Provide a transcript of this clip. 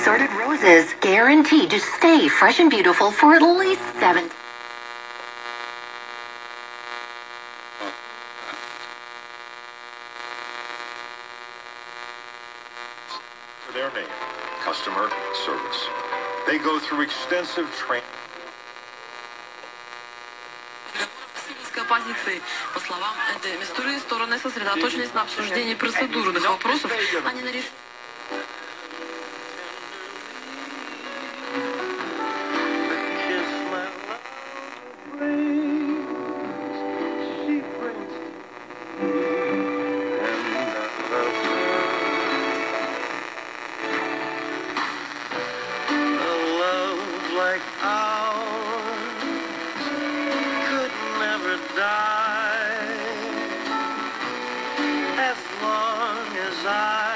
assorted roses, guaranteed to stay fresh and beautiful for at least 7. For their name, customer service. They go through extensive training. Позиции. По словам Энди Мистури, стороны сосредоточились на обсуждении процедурных вопросов, а не на решении. Die as long as I